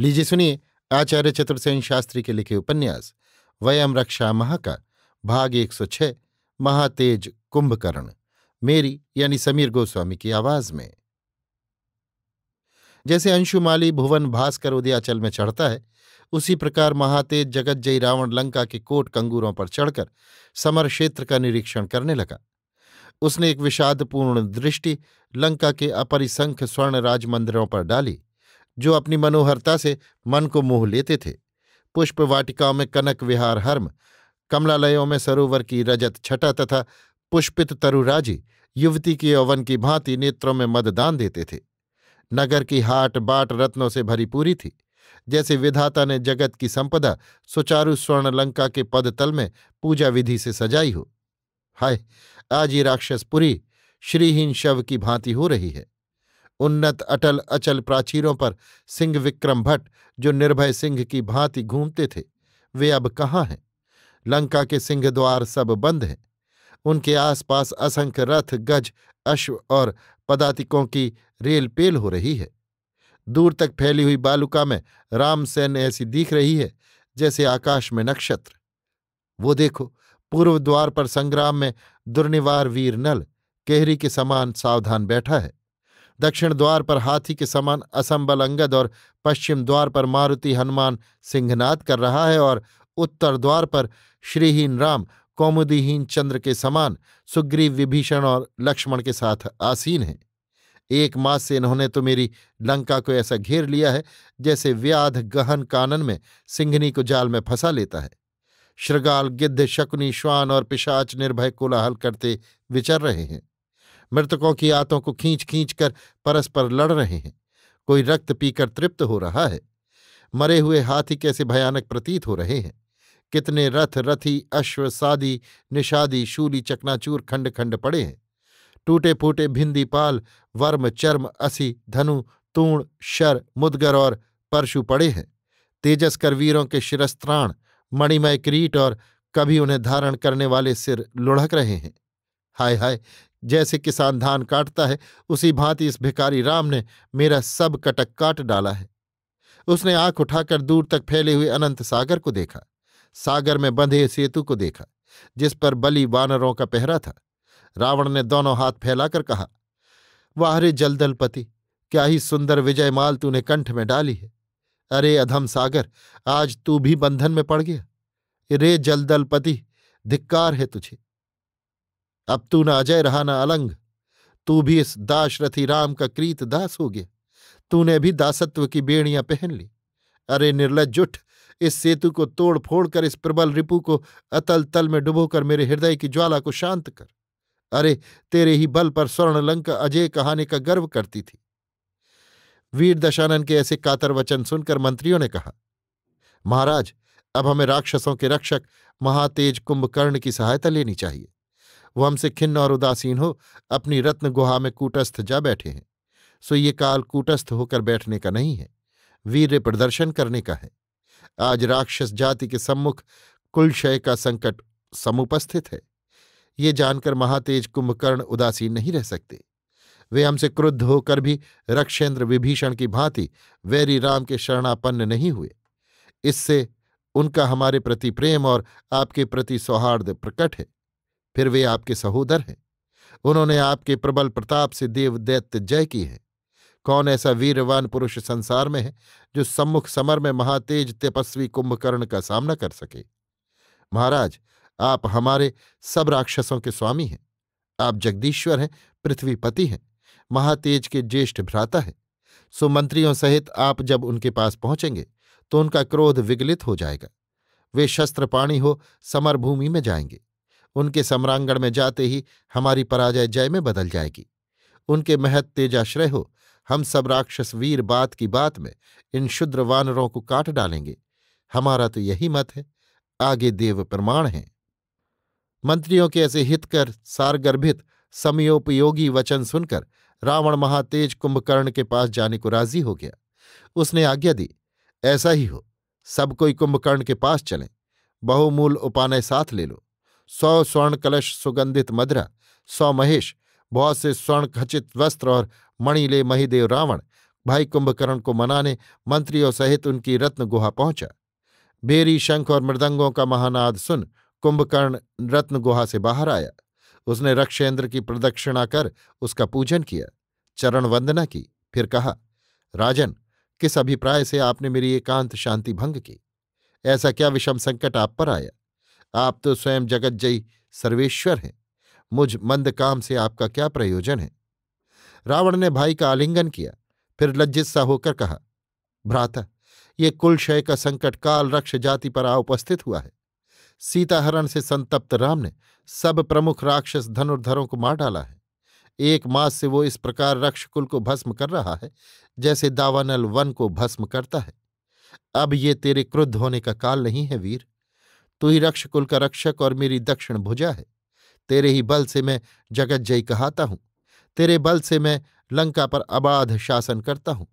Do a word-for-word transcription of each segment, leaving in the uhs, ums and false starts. लीजिए सुनिए आचार्य चतुरसेन शास्त्री के लिखे उपन्यास वयम रक्षा महा का भाग एक सौ छह, महातेज कुंभकर्ण, मेरी यानी समीर गोस्वामी की आवाज में। जैसे अंशुमाली भुवन भास्कर उदयाचल में चढ़ता है, उसी प्रकार महातेज जगतजयी रावण लंका के कोट कंगूरों पर चढ़कर समर क्षेत्र का निरीक्षण करने लगा। उसने एक विषादपूर्ण दृष्टि लंका के अपरिसंख्य स्वर्ण राज मंदिरों पर डाली, जो अपनी मनोहरता से मन को मोह लेते थे। पुष्प वाटिकाओं में कनक विहार हर्म, कमलालयों में सरोवर की रजत छटा तथा पुष्पित तरुराजी युवती के यौवन की भांति नेत्रों में मददान देते थे। नगर की हाट बाट रत्नों से भरी पूरी थी, जैसे विधाता ने जगत की संपदा सुचारू स्वर्ण लंका के पदतल में पूजा विधि से सजाई हो। हाय, आज ये राक्षसपुरी श्रीहीन शव की भांति हो रही है। उन्नत अटल अचल प्राचीरों पर सिंह विक्रम भट्ट जो निर्भय सिंह की भांति घूमते थे, वे अब कहाँ हैं? लंका के सिंह द्वार सब बंद हैं। उनके आसपास असंख्य रथ गज अश्व और पदातिकों की रेल पेल हो रही है। दूर तक फैली हुई बालुका में राम सैन्य ऐसी दिख रही है जैसे आकाश में नक्षत्र। वो देखो, पूर्व द्वार पर संग्राम में दुर्निवार वीर नल कहरी के समान सावधान बैठा है। दक्षिण द्वार पर हाथी के समान असंबल अंगद और पश्चिम द्वार पर मारुति हनुमान सिंहनाद कर रहा है और उत्तर द्वार पर श्रीहीन राम कौमुदीहीन चंद्र के समान सुग्रीव विभीषण और लक्ष्मण के साथ आसीन हैं। एक मास से इन्होंने तो मेरी लंका को ऐसा घेर लिया है जैसे व्याध गहन कानन में सिंघनी को जाल में फंसा लेता है। शृगाल गिद्ध शकुनी श्वान और पिशाच निर्भय कोलाहल करते विचर रहे हैं। मृतकों की आंतों को खींच खींच कर परस्पर लड़ रहे हैं। कोई रक्त पीकर तृप्त हो रहा है। मरे हुए हाथी कैसे भयानक प्रतीत हो रहे हैं। कितने रथ रथी अश्व सादी निषादी शूली चकनाचूर खंड खंड पड़े हैं। टूटे फूटे भिंदी पाल वर्म चर्म असि धनु तूण शर मुदगर और परशु पड़े हैं। तेजस्कर वीरों के शिरस्त्राण मणिमय किरीट और कभी उन्हें धारण करने वाले सिर लुढ़क रहे हैं। हाय हाय, जैसे किसान धान काटता है, उसी भांति इस भिखारी राम ने मेरा सब कटक काट डाला है। उसने आंख उठाकर दूर तक फैले हुए अनंत सागर को देखा, सागर में बंधे सेतु को देखा जिस पर बलि वानरों का पहरा था। रावण ने दोनों हाथ फैलाकर कहा, वाह रे जलदलपति, क्या ही सुंदर विजय माल तूने कंठ में डाली है। अरे अधम सागर, आज तू भी बंधन में पड़ गया। रे जलदलपति, धिक्कार है तुझे। अब तू न अजय रहा न अलंग, तू भी इस दाशरथी राम का कृत दास हो गया। तूने भी दासत्व की बेड़ियां पहन ली। अरे निर्लज्ज उठ, इस सेतु को तोड़ फोड़ कर इस प्रबल रिपु को अतल तल में डुबोकर मेरे हृदय की ज्वाला को शांत कर। अरे तेरे ही बल पर स्वर्णलंका अजय कहानी का गर्व करती थी। वीर दशानन के ऐसे कातर वचन सुनकर मंत्रियों ने कहा, महाराज, अब हमें राक्षसों के रक्षक महातेज कुंभकर्ण की सहायता लेनी चाहिए। वो हमसे खिन्न और उदासीन हो अपनी रत्न गुहा में कूटस्थ जा बैठे हैं। सो ये काल कूटस्थ होकर बैठने का नहीं है, वीर्य प्रदर्शन करने का है। आज राक्षस जाति के सम्मुख कुलक्षय का संकट समुपस्थित है। ये जानकर महातेज कुंभकर्ण उदासीन नहीं रह सकते। वे हमसे क्रुद्ध होकर भी रक्षेंद्र विभीषण की भांति वैरी राम के शरणापन्न नहीं हुए। इससे उनका हमारे प्रति प्रेम और आपके प्रति सौहार्द प्रकट है। फिर वे आपके सहोदर हैं। उन्होंने आपके प्रबल प्रताप से देव दैत्य जय की है। कौन ऐसा वीरवान पुरुष संसार में है जो सम्मुख समर में महातेज तपस्वी कुंभकर्ण का सामना कर सके। महाराज, आप हमारे सब राक्षसों के स्वामी हैं। आप जगदीश्वर हैं, पृथ्वीपति हैं, महातेज के ज्येष्ठ भ्राता हैं। सो मंत्रियों सहित आप जब उनके पास पहुंचेंगे तो उनका क्रोध विगलित हो जाएगा। वे शस्त्रपाणी हो समर भूमि में जाएंगे। उनके सम्रांगण में जाते ही हमारी पराजय जय में बदल जाएगी। उनके महत तेजाश्रय हो हम सब राक्षस वीर बात की बात में इन शूद्र वानरों को काट डालेंगे। हमारा तो यही मत है, आगे देव प्रमाण हैं। मंत्रियों के ऐसे हितकर सारगर्भित समयोपयोगी वचन सुनकर रावण महातेज कुंभकर्ण के पास जाने को राजी हो गया। उसने आज्ञा दी, ऐसा ही हो, सब कोई कुंभकर्ण के पास चलें। बहुमूल्य उपानय साथ ले लो। सौ स्वर्ण कलश सुगंधित मदरा, सौ महेश, बहुत से स्वर्ण खचित वस्त्र और मणिले महिदेव रावण भाई कुंभकर्ण को मनाने मंत्रियों सहित उनकी रत्न गुहा पहुंचा। भेरी, शंख और मृदंगों का महानाद सुन कुंभकर्ण रत्न गुहा से बाहर आया। उसने रक्षेंद्र की प्रदक्षिणा कर उसका पूजन किया, चरण वंदना की, फिर कहा, राजन, किस अभिप्राय से आपने मेरी एकांत शांति भंग की? ऐसा क्या विषम संकट आप पर आया? आप तो स्वयं जगतजयी सर्वेश्वर हैं, मुझ मंद काम से आपका क्या प्रयोजन है? रावण ने भाई का आलिंगन किया, फिर लज्जित सा होकर कहा, भ्राता, ये कुलक्षय का संकट काल रक्ष जाति पर आ उपस्थित हुआ है। सीताहरण से संतप्त राम ने सब प्रमुख राक्षस धनुर्धरों को मार डाला है। एक मास से वो इस प्रकार रक्षकुल को भस्म कर रहा है जैसे दावानल वन को भस्म करता है। अब ये तेरे क्रुद्ध होने का काल नहीं है वीर। तू ही रक्षकुल का रक्षक और मेरी दक्षिण भुजा है। तेरे ही बल से मैं जगत जय कहता हूं, तेरे बल से मैं लंका पर अबाध शासन करता हूं।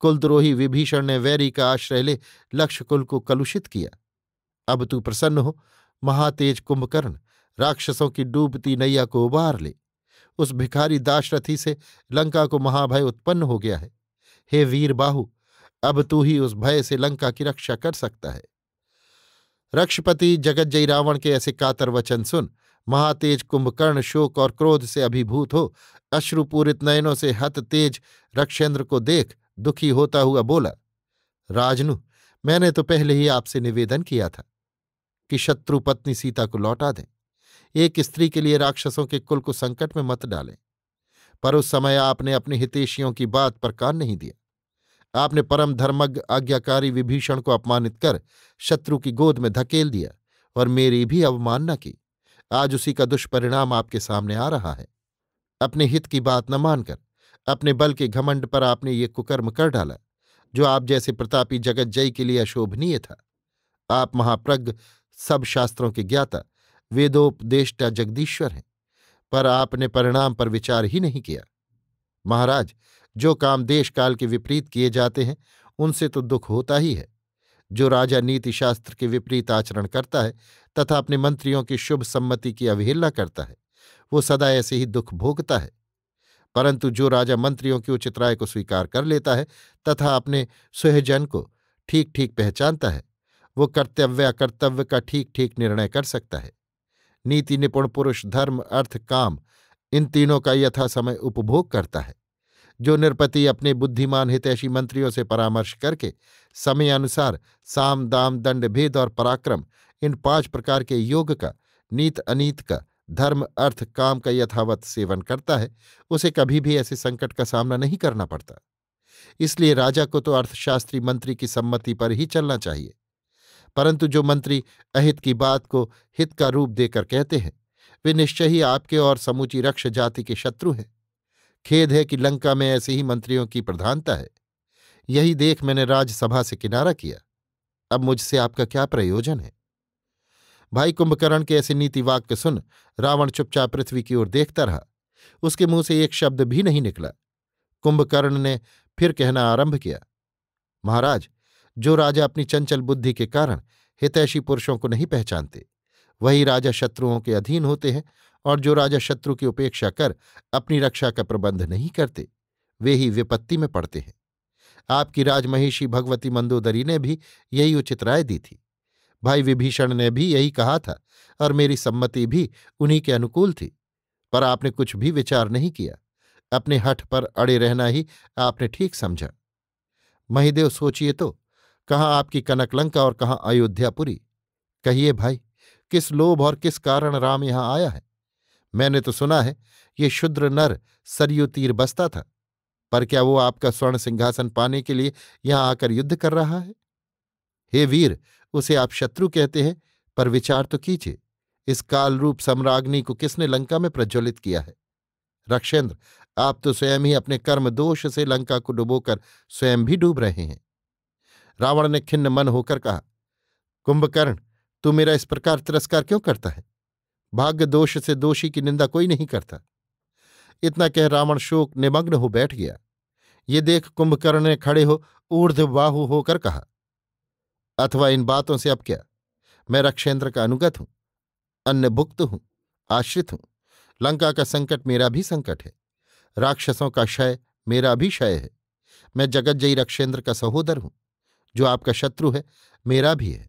कुलद्रोही विभीषण ने वैरी का आश्रय ले लक्षकुल को कलुषित किया। अब तू प्रसन्न हो, महातेज कुंभकर्ण, राक्षसों की डूबती नैया को उबार ले। उस भिखारी दाशरथी से लंका को महाभय उत्पन्न हो गया है। हे वीर बाहु, अब तू ही उस भय से लंका की रक्षा कर सकता है। रक्षपति जगतजयी रावण के ऐसे कातर वचन सुन महातेज कुंभकर्ण शोक और क्रोध से अभिभूत हो अश्रुपूरित नयनों से हत तेज रक्षेंद्र को देख दुखी होता हुआ बोला, राजनु, मैंने तो पहले ही आपसे निवेदन किया था कि शत्रु पत्नी सीता को लौटा दें। एक स्त्री के लिए राक्षसों के कुल को संकट में मत डालें। पर उस समय आपने अपने हितैषियों की बात पर कान नहीं दिया। आपने परम धर्मज्ञ आज्ञाकारी विभीषण को अपमानित कर शत्रु की गोद में धकेल दिया और मेरी भी अवमानना की। आज उसी का दुष्परिणाम आपके सामने आ रहा है। अपने हित की बात न मानकर अपने बल के घमंड पर आपने ये कुकर्म कर डाला जो आप जैसे प्रतापी जगतजयी के लिए अशोभनीय था। आप महाप्रज्ञ, सब शास्त्रों के ज्ञाता, वेदोपदेष्टा जगदीश्वर हैं, पर आपने परिणाम पर विचार ही नहीं किया। महाराज, जो काम देश काल के विपरीत किए जाते हैं उनसे तो दुख होता ही है। जो राजा नीति शास्त्र के विपरीत आचरण करता है तथा अपने मंत्रियों की शुभ सम्मति की अवहेलना करता है, वो सदा ऐसे ही दुख भोगता है। परंतु जो राजा मंत्रियों की उचित राय को स्वीकार कर लेता है तथा अपने सुहजन को ठीक ठीक पहचानता है, वो कर्तव्य अकर्तव्य का ठीक ठीक निर्णय कर सकता है। नीति निपुण पुरुष धर्म अर्थ काम, इन तीनों का यथा समय उपभोग करता है। जो निरपति अपने बुद्धिमान हितैषी मंत्रियों से परामर्श करके समय अनुसार साम दाम दंड भेद और पराक्रम, इन पांच प्रकार के योग का, नीत अनीत का, धर्म अर्थ काम का यथावत सेवन करता है, उसे कभी भी ऐसे संकट का सामना नहीं करना पड़ता। इसलिए राजा को तो अर्थशास्त्री मंत्री की सम्मति पर ही चलना चाहिए। परंतु जो मंत्री अहित की बात को हित का रूप देकर कहते हैं, वे निश्चय ही आपके और समूची रक्ष जाति के शत्रु हैं। खेद है कि लंका में ऐसे ही मंत्रियों की प्रधानता है। यही देख मैंने राज्यसभा से किनारा किया। अब मुझसे आपका क्या प्रयोजन है? भाई कुंभकर्ण के ऐसे नीति वाक्य सुन रावण चुपचाप पृथ्वी की ओर देखता रहा। उसके मुंह से एक शब्द भी नहीं निकला। कुंभकर्ण ने फिर कहना आरंभ किया, महाराज, जो राजा अपनी चंचल बुद्धि के कारण हितैषी पुरुषों को नहीं पहचानते, वही राजा शत्रुओं के अधीन होते हैं, और जो राजा शत्रु की उपेक्षा कर अपनी रक्षा का प्रबंध नहीं करते, वे ही विपत्ति में पड़ते हैं। आपकी राजमहिषी भगवती मंदोदरी ने भी यही उचित राय दी थी। भाई विभीषण ने भी यही कहा था और मेरी सम्मति भी उन्हीं के अनुकूल थी, पर आपने कुछ भी विचार नहीं किया। अपने हठ पर अड़े रहना ही आपने ठीक समझा। महिदेव, सोचिए तो, कहाँ आपकी कनकलंका और कहाँ अयोध्यापुरी। कहिए भाई, किस लोभ और किस कारण राम यहाँ आया है? मैंने तो सुना है ये शूद्र नर सरयू तीर बसता था, पर क्या वो आपका स्वर्ण सिंहासन पाने के लिए यहाँ आकर युद्ध कर रहा है? हे वीर, उसे आप शत्रु कहते हैं, पर विचार तो कीजिए, इस कालरूप सम्राज्ञी को किसने लंका में प्रज्वलित किया है? रक्षेंद्र, आप तो स्वयं ही अपने कर्म दोष से लंका को डुबोकर स्वयं भी डूब रहे हैं। रावण ने खिन्न मन होकर कहा, कुंभकर्ण, तू मेरा इस प्रकार तिरस्कार क्यों करता है? भाग्य दोष से दोषी की निंदा कोई नहीं करता। इतना कह रावण शोक निमग्न हो बैठ गया। ये देख कुंभकर्ण ने खड़े हो ऊर्ध्वबाहु होकर कहा, अथवा इन बातों से अब क्या, मैं रक्षेंद्र का अनुगत हूं, अन्नभुक्त हूं, आश्रित हूं। लंका का संकट मेरा भी संकट है, राक्षसों का क्षय मेरा भी क्षय है। मैं जगतजयी रक्षेंद्र का सहोदर हूं, जो आपका शत्रु है मेरा भी है।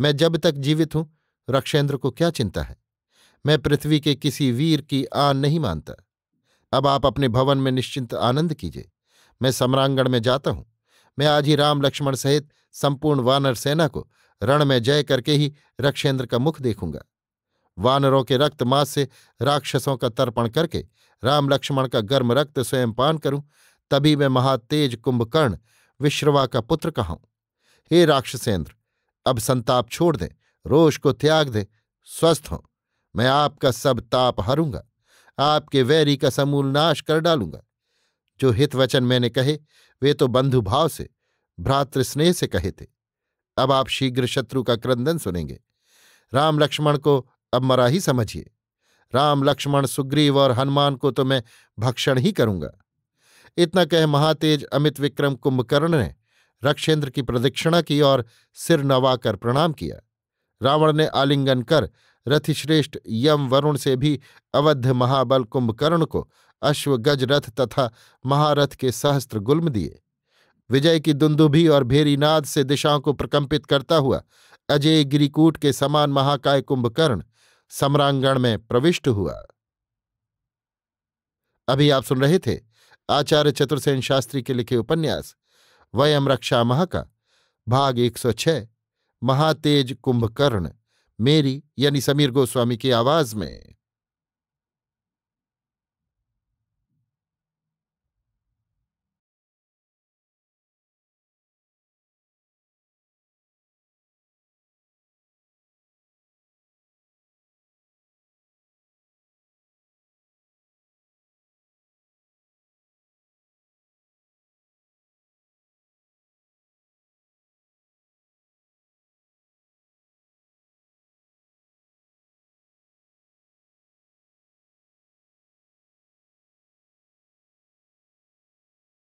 मैं जब तक जीवित हूं रक्षेंद्र को क्या चिंता है, मैं पृथ्वी के किसी वीर की आन नहीं मानता। अब आप अपने भवन में निश्चिंत आनंद कीजिए, मैं सम्रांगण में जाता हूं। मैं आज ही राम लक्ष्मण सहित संपूर्ण वानर सेना को रण में जय करके ही रक्षेंद्र का मुख देखूंगा। वानरों के रक्त मांस से राक्षसों का तर्पण करके राम लक्ष्मण का गर्म रक्त स्वयं पान करूं, तभी मैं महातेज कुंभकर्ण विश्रवा का पुत्र कहूं। हे राक्षसेंद्र, अब संताप छोड़ दें, रोष को त्याग दें, स्वस्थ हों। मैं आपका सब ताप हारूंगा, आपके वैरी का समूल नाश कर डालूंगा। जो हितवचन मैंने कहे वे तो बंधुभाव से, भ्रातृस्नेह से कहे थे। अब आप शीघ्र शत्रु का क्रंदन सुनेंगे। राम लक्ष्मण को अब मरा ही समझिए। राम लक्ष्मण सुग्रीव और हनुमान को तो मैं भक्षण ही करूंगा। इतना कह महातेज अमित विक्रम कुंभकर्ण ने रक्षेंद्र की प्रदक्षिणा की और सिर नवाकर प्रणाम किया। रावण ने आलिंगन कर रथिश्रेष्ठ यम वरुण से भी अवध महाबल कुंभकर्ण को अश्व गज रथ तथा महारथ के सहस्त्र गुल्म दिए। विजय की दुंदुभी और भेरीनाद से दिशाओं को प्रकंपित करता हुआ अजय गिरिकूट के समान महाकाय कुंभकर्ण सम्रांगण में प्रविष्ट हुआ। अभी आप सुन रहे थे आचार्य चतुरसेन शास्त्री के लिखे उपन्यास वयम रक्षा महा का भाग एक सौ छह, महातेज कुंभकर्ण, मेरी यानी समीर गोस्वामी की आवाज में।